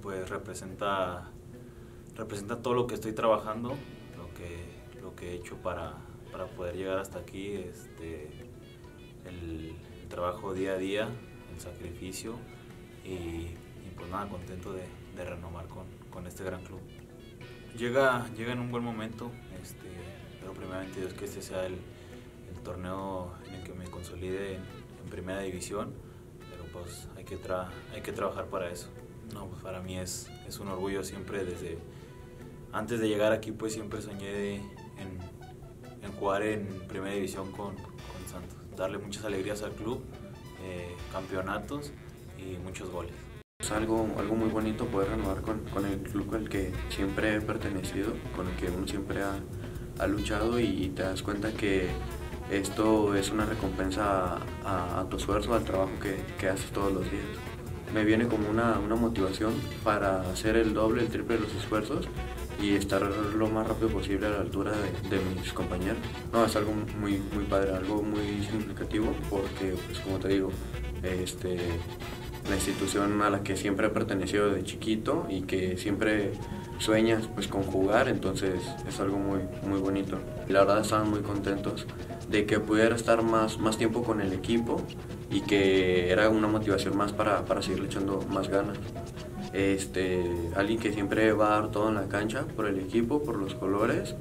pues representa todo lo que estoy trabajando, lo que he hecho para poder llegar hasta aquí, el trabajo día a día, el sacrificio y pues nada, contento de renovar con este gran club. Llega en un buen momento, pero primeramente Dios que este sea el torneo en el que me consolide en primera división, pero pues hay que trabajar para eso. No, pues para mí es un orgullo siempre. Desde antes de llegar aquí pues siempre soñé en jugar en primera división con Santos, darle muchas alegrías al club, campeonatos y muchos goles. Es algo muy bonito poder renovar con el club con el que siempre he pertenecido, con el que uno siempre ha luchado, y te das cuenta que esto es una recompensa a tu esfuerzo, al trabajo que haces todos los días. Me viene como una motivación para hacer el doble, el triple de los esfuerzos y estar lo más rápido posible a la altura de mis compañeros. No, es algo muy, muy padre, algo muy significativo porque, pues, como te digo, la institución a la que siempre he pertenecido desde chiquito y que siempre sueñas pues con jugar, entonces es algo muy, muy bonito. La verdad estaban muy contentos de que pudiera estar más tiempo con el equipo y que era una motivación más para seguir echando más ganas. Alguien que siempre va a dar todo en la cancha por el equipo, por los colores,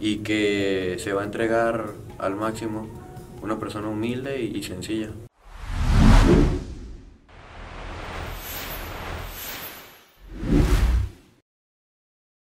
y que se va a entregar al máximo, una persona humilde y sencilla.